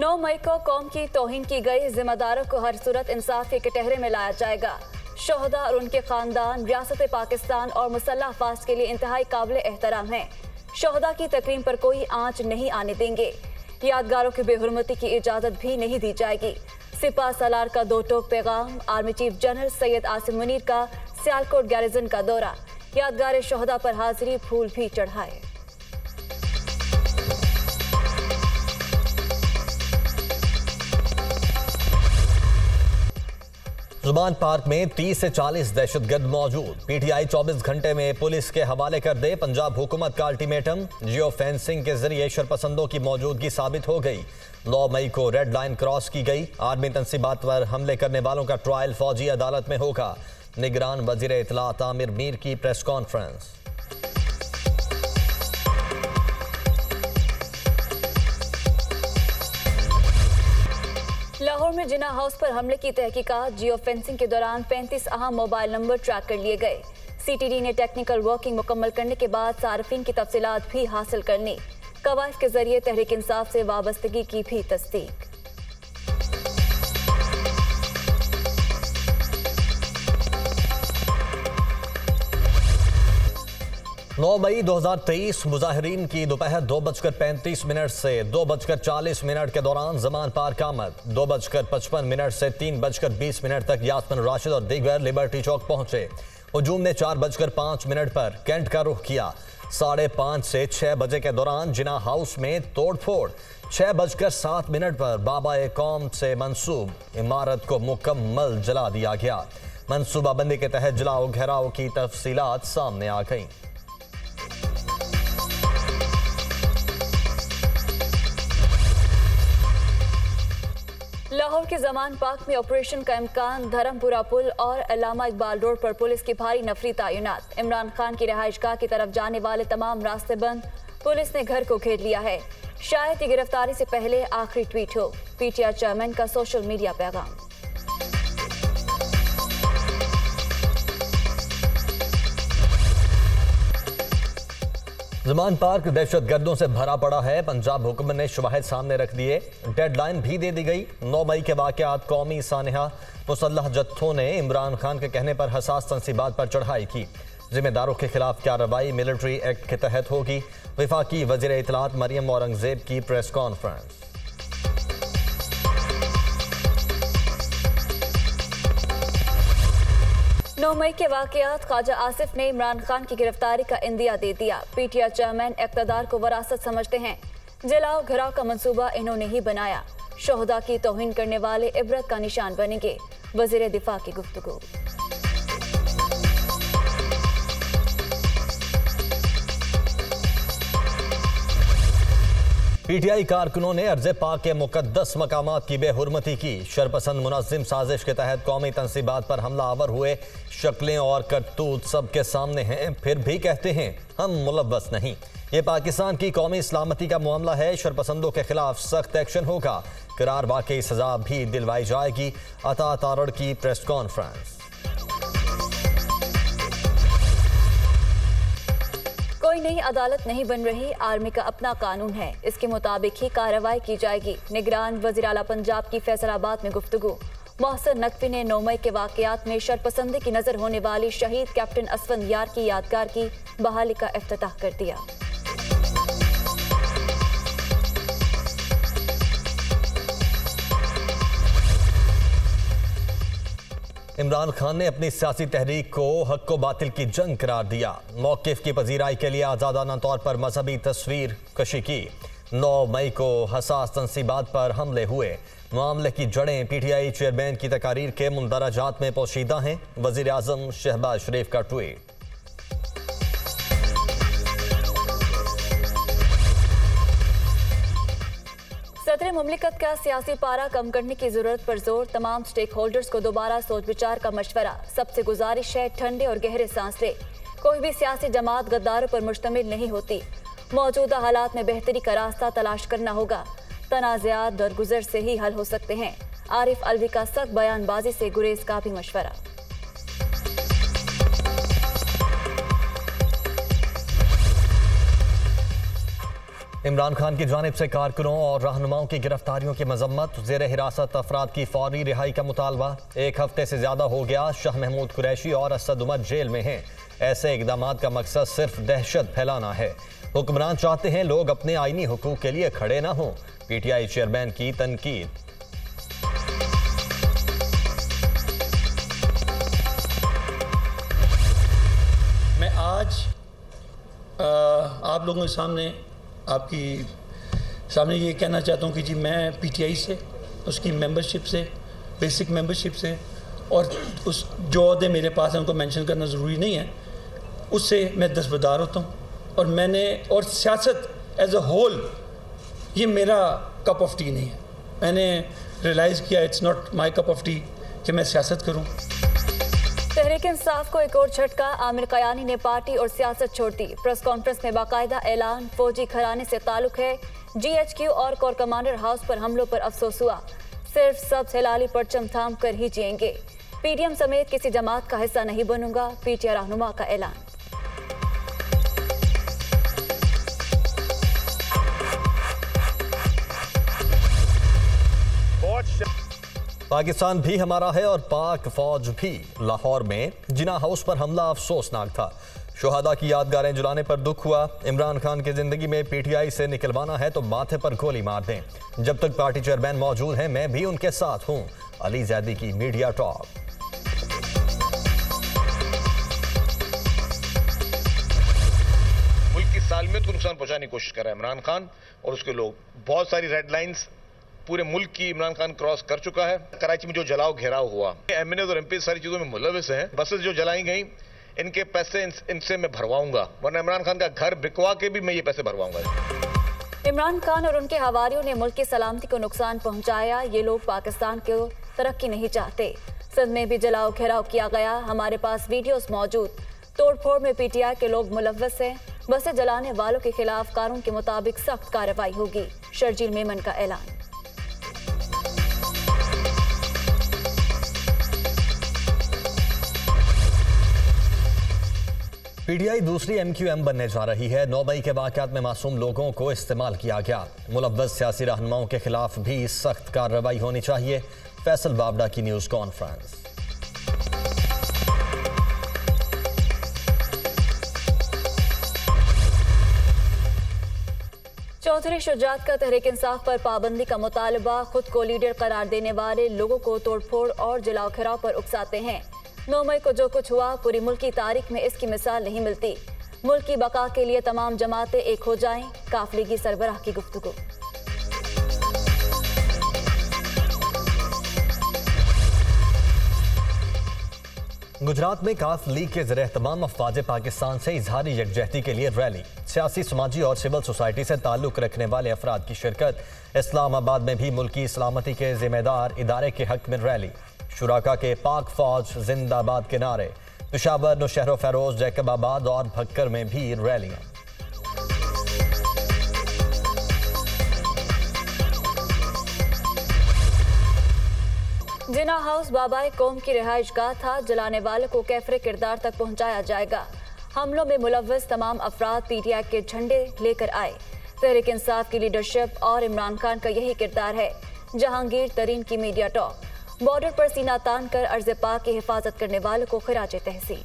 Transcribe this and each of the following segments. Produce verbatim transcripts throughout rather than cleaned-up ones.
नौ मई को कौम की तौहीन की गई, जिम्मेदारों को हर सूरत इंसाफ के कटहरे में लाया जाएगा। शोहदा और उनके खानदान, रियासत पाकिस्तान और मुसल्ह अफवाज के लिए इंतहाई काबिल एहतराम है। शोहदा की तकरीम पर कोई आंच नहीं आने देंगे। यादगारों की बेहुरमती की इजाज़त भी नहीं दी जाएगी। सिपा सलार का दो टोक पैगाम, army chief general Syed Asim Munir का सियालकोट गैरिजन का दौरा, यादगार शोहदा पर हाजिरी, फूल भी चढ़ाए। जुबान पार्क में तीस से चालीस दहशतगर्द मौजूद। पीटीआई चौबीस घंटे में पुलिस के हवाले कर दे, पंजाब हुकूमत का अल्टीमेटम। जियो फेंसिंग के जरिए शरपसंदों की मौजूदगी साबित हो गई। नौ मई को रेड लाइन क्रॉस की गई। आर्मी तनसीबात पर हमले करने वालों का ट्रायल फौजी अदालत में होगा। निगरान वजीर इतलात आमिर मीर की प्रेस कॉन्फ्रेंस। लाहौर में जिन्ना हाउस पर हमले की तहकीकात, जियो फेंसिंग के दौरान पैंतीस अहम मोबाइल नंबर ट्रैक कर लिए गए। सीटीडी ने टेक्निकल वर्किंग मुकम्मल करने के बाद सार्फिन की तफसीलात भी हासिल करने, कवायद के जरिए तहरीक इंसाफ से वाबस्तगी की भी तस्दीक। नौ मई दो हज़ार तेईस मुजाहरीन की दोपहर दो बजकर पैंतीस मिनट से दो बजकर चालीस मिनट के दौरान जमान पार्क आमद। दो बजकर पचपन मिनट से तीन बजकर बीस मिनट तक यास्मिन राशिद और दीगर लिबर्टी चौक पहुंचे। हुजूम ने चार बजकर पाँच मिनट पर कैंट का रुख किया। साढ़े पाँच से छः बजे के दौरान जिन्ना हाउस में तोड़फोड़। छः बजकर सात मिनट पर बाबा ए कौम से मंसूब इमारत को मुकम्मल जला दिया गया। मनसूबाबंदी के तहत जलाओ घेराव की तफसीलात सामने आ गई। लाहौर के जमान पार्क में ऑपरेशन का इम्कान, धर्मपुरा पुल और अल्लामा इकबाल रोड पर पुलिस की भारी नफरी तैनात। इमरान खान की रहायशगाह की तरफ जाने वाले तमाम रास्ते बंद, पुलिस ने घर को घेर लिया है। शायद ये गिरफ्तारी से पहले आखिरी ट्वीट हो। पीटीआई चेयरमैन का सोशल मीडिया पैगाम। जमान पार्क दहशतगर्दों से भरा पड़ा है। पंजाब हुकूमत ने शवाहिद सामने रख दिए, डेडलाइन भी दे दी गई। नौ मई के वाक़यात कौमी सानहा। मुसल्लह जत्थों ने इमरान खान के कहने पर हसास तनसीबात पर चढ़ाई की। जिम्मेदारों के खिलाफ कार्रवाई मिलिट्री एक्ट के तहत होगी। वफाकी वज़ीर इत्तलात मरियम औरंगज़ेब की प्रेस कॉन्फ्रेंस। नौ मई के वाकयात, ख्वाजा आसिफ ने इमरान खान की गिरफ्तारी का इंदिया दे दिया। पीटीआई चेयरमैन इक़्तिदार को वरासत समझते हैं, जलाओ घराव का मंसूबा इन्होंने ही बनाया। शोहदा की तौहीन करने वाले इबरत का निशान बनेंगे, वज़ीर दिफा की गुफ्तगू। पीटीआई कारकुनों ने अर्ज़ पाक के मुकद्दस मकामात की बेहुरमती की। शरपसंद मुनज़्ज़िम साजिश के तहत कौमी तनसीबात पर हमला आवर हुए। शक्लें और करतूत सबके सामने हैं, फिर भी कहते हैं हम मुलव्वस नहीं। ये पाकिस्तान की कौमी सलामती का मामला है। शरपसंदों के खिलाफ सख्त एक्शन होगा, करार वाकई सजा भी दिलवाई जाएगी। अता तारड़ की प्रेस कॉन्फ्रेंस। कोई नई अदालत नहीं बन रही, आर्मी का अपना कानून है, इसके मुताबिक ही कार्रवाई की जाएगी। निगरान वज़ीर आला पंजाब की फैसलाबाद में गुफ्तगू। मोहसिन नकवी ने नौ मई के वाक़यात में शरपसंदी की नज़र होने वाली शहीद कैप्टन असवद यार की यादगार की बहाली का इफ्तिताह कर दिया। इमरान खान ने अपनी सियासी तहरीक को हक को बातिल की जंग करार दिया। मौक़िफ़ की पजीराई के लिए आज़ादाना तौर पर मजहबी तस्वीर कशी की। नौ मई को हसास तनसीबात पर हमले हुए। मामले की जड़ें पीटीआई चेयरमैन की तकारीर के मुंदराजात में पोशीदा हैं। वज़ीर आज़म शहबाज शरीफ का ट्वीट। सदर मुमलिकत का सियासी पारा कम करने की जरूरत पर जोर, तमाम स्टेक होल्डर्स को दोबारा सोच विचार का मशवरा। सबसे गुजारिश है ठंडे और गहरे सांस ले। कोई भी सियासी जमात गद्दारों पर मुश्तमिल नहीं होती। मौजूदा हालात में बेहतरी का रास्ता तलाश करना होगा। तनाज़ात दरगुजर से ही हल हो सकते हैं। आरिफ अलवी का सख्त बयानबाजी से गुरेज का भी मशवरा। इमरान खान की जानिब से कारकुनों और रहनुमाओं की गिरफ्तारियों की मजम्मत, जेर हिरासत अफराद की फौरी रिहाई का मुतालबा। एक हफ्ते से ज़्यादा हो गया शाह महमूद कुरैशी और असद उमर जेल में हैं। ऐसे इकदाम का मकसद सिर्फ दहशत फैलाना है। हुक्मरान चाहते हैं लोग अपने आईनी हुकूक के लिए खड़े ना हों। पीटीआई चेयरमैन की तनकीद। मैं आज आ, आप लोगों के सामने आपकी सामने ये कहना चाहता हूँ कि जी मैं पीटीआई से, उसकी मेंबरशिप से, बेसिक मेंबरशिप से और उस जो अहदे मेरे पास हैं उनको मेंशन करना ज़रूरी नहीं है, उससे मैं दस्तबरदार होता हूँ। और मैंने और सियासत एज अ होल ये मेरा कप ऑफ टी नहीं है। मैंने रियलाइज़ किया it's not my cup of tea कि मैं सियासत करूँ। तहरीक इंसाफ को एक और झटका, आमिर कयानी ने पार्टी और सियासत छोड़ दी। प्रेस कॉन्फ्रेंस में बाकायदा ऐलान, फौजी घराने से ताल्लुक है। जीएचक्यू और कोर कमांडर हाउस पर हमलों पर अफसोस हुआ। सिर्फ सब हिलाली परचम थाम कर ही जिएंगे। पीडीएम समेत किसी जमात का हिस्सा नहीं बनूंगा, पीटीआई रहनुमा का ऐलान। पाकिस्तान भी हमारा है और पाक फौज भी। लाहौर में जिना हाउस पर हमला अफसोसनाक था। शोहदा की यादगारें जलाने पर दुख हुआ। इमरान खान की जिंदगी में पीटीआई से निकलवाना है तो माथे पर गोली मार दें। जब तक पार्टी चेयरमैन मौजूद हैं मैं भी उनके साथ हूं। अली जैदी की मीडिया टॉक। मुल्क की सालमियत को नुकसान पहुंचाने की कोशिश कर रहा है इमरान खान और उसके लोग। बहुत सारी रेड लाइन्स पूरे मुल्क की इमरान खान क्रॉस कर चुका है। कराची में जो जलाओ घेराव हुआ, एमएनए और एमपी सारी चीजों में मुलविस हैं। बसेस जो जलाई गई इनके पैसे इन, इनसे मैं भरवाऊंगा, वरना इमरान खान का घर बिकवा के भी मैं ये पैसे भरवाऊंगा। इमरान खान और उनके हवारियों ने मुल्क की सलामती को नुकसान पहुंचाया। ये लोग पाकिस्तान को तरक्की नहीं चाहते। सिंध में भी जलाओ घेराव किया गया, हमारे पास वीडियोस मौजूद। तोड़फोड़ में पीटीआई के लोग मुलविस हैं। बसें जलाने वालों के खिलाफ कानून के मुताबिक सख्त कार्रवाई होगी, शर्जील मेमन का ऐलान। पीटीआई दूसरी एमक्यूएम बनने जा रही है। नौ मई के वाक़यात में मासूम लोगों को इस्तेमाल किया गया। मुलव्वस सियासी रहनुमाओं के खिलाफ भी सख्त कार्रवाई होनी चाहिए। फैसल बाबड़ा की न्यूज़ कॉन्फ्रेंस। चौधरी शुजात का तहरीक इंसाफ पर पाबंदी का मुतालबा। खुद को लीडर करार देने वाले लोगों को तोड़फोड़ और जलाओ घेराव पर उकसाते हैं। नौ मई को जो कुछ हुआ पूरी मुल्क की तारीख में इसकी मिसाल नहीं मिलती। मुल्क की बका के लिए तमाम जमातें एक हो जाएं, काफिले की सरबराह की गुफ्तगू। गुजरात में काफ लीग के ज़रिए तमाम अफवाज पाकिस्तान से इजहारी यकजहती के लिए रैली। सियासी, समाजी और सिविल सोसाइटी से ताल्लुक़ रखने वाले अफराद की शिरकत। इस्लामाबाद में भी मुल्की सलामती के जिम्मेदार इदारे के हक में रैली। शुराका के पाक फौज जिंदाबाद के नारे। पेशावर, नौशहरो फरोज, जैकबाबाद और भक्कर में भी रैलियां। जिना हाउस बाबाए कौम की रिहाइश गाह था। जलाने वाले को कैफरे किरदार तक पहुंचाया जाएगा। हमलों में मुलव्वस तमाम अफराद पीटीआई के झंडे लेकर आए। तहरीक इंसाफ की लीडरशिप और इमरान खान का यही किरदार है। जहांगीर तरीन की मीडिया टॉक। बॉर्डर पर सीना तान कर अर्ज पाक की हिफाजत करने वालों को खराज तहसीन।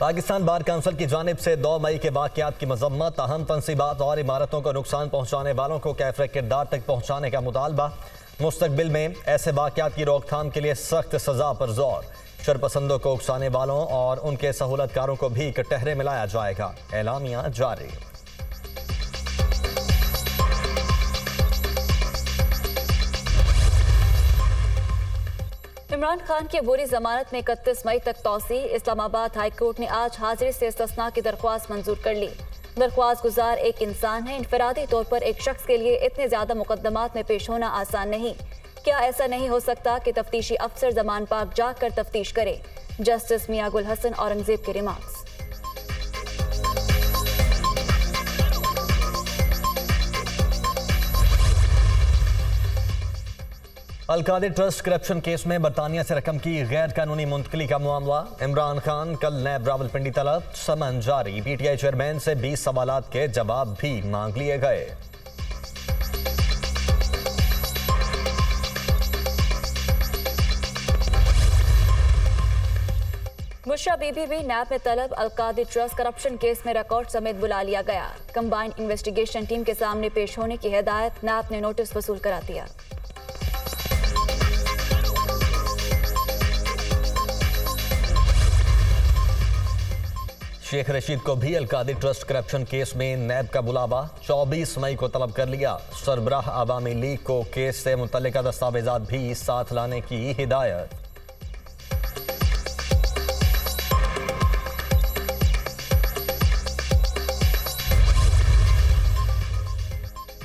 पाकिस्तान बार काउंसिल की जानिब से दो मई के वाक़यात की मजम्मत। अहम तनसीबात और इमारतों को नुकसान पहुंचाने वालों को कैफरे किरदार तक पहुंचाने का मुतालबा। मुस्तकबिल में ऐसे वाक़यात की रोकथाम के लिए सख्त सजा पर जोर। शरपसंदों को उकसाने वालों और उनके सहूलतकारों को भी कटहरे में लाया जाएगा। एलामिया जारी। इमरान खान की अबूरी जमानत में इकतीस मई तक तोसी। इस्लामाबाद हाईकोर्ट ने आज हाजिरी से इस्तिस्ना की दरख्वास्त मंजूर कर ली। दरख्वास्त गुजार एक इंसान है। इनफरादी तौर पर एक शख्स के लिए इतने ज्यादा मुकदमात में पेश होना आसान नहीं। क्या ऐसा नहीं हो सकता कि तफ्तीशी अफसर जमान पाक जाकर तफ्तीश करे? जस्टिस मियांगुल हसन औरंगजेब के remarks. Al Qadir trust corruption case में बरतानिया से रकम की गैर कानूनी मुंतकली का मामला। इमरान खान कल नैब रावलपिंडी तलब, समन जारी। पीटीआई चेयरमैन से बीस सवालात के जवाब भी मांग लिए गए। बुशरा बीबी भी नैब में तलब, अलकादिर ट्रस्ट करप्शन केस में रिकॉर्ड समेत बुला लिया गया। कंबाइंड इन्वेस्टिगेशन टीम के सामने पेश होने की हिदायत, नैब ने नोटिस वसूल करा दिया। शेख रशीद को भी अलकादिर ट्रस्ट करप्शन केस में नैब का बुलावा, चौबीस मई को तलब कर लिया। सरबराह आवामी लीग को केस से मुतल्लिका दस्तावेजात भी साथ लाने की हिदायत।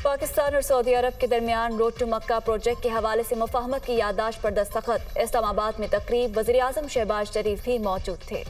पाकिस्तान और सऊदी अरब के दरमियान रोड टू मक्का प्रोजेक्ट के हवाले से मुफाहमत की याददाश्त पर दस्तखत, इस्लामाबाद में तकरीब। वज़ीर आज़म शहबाज शरीफ भी मौजूद थे।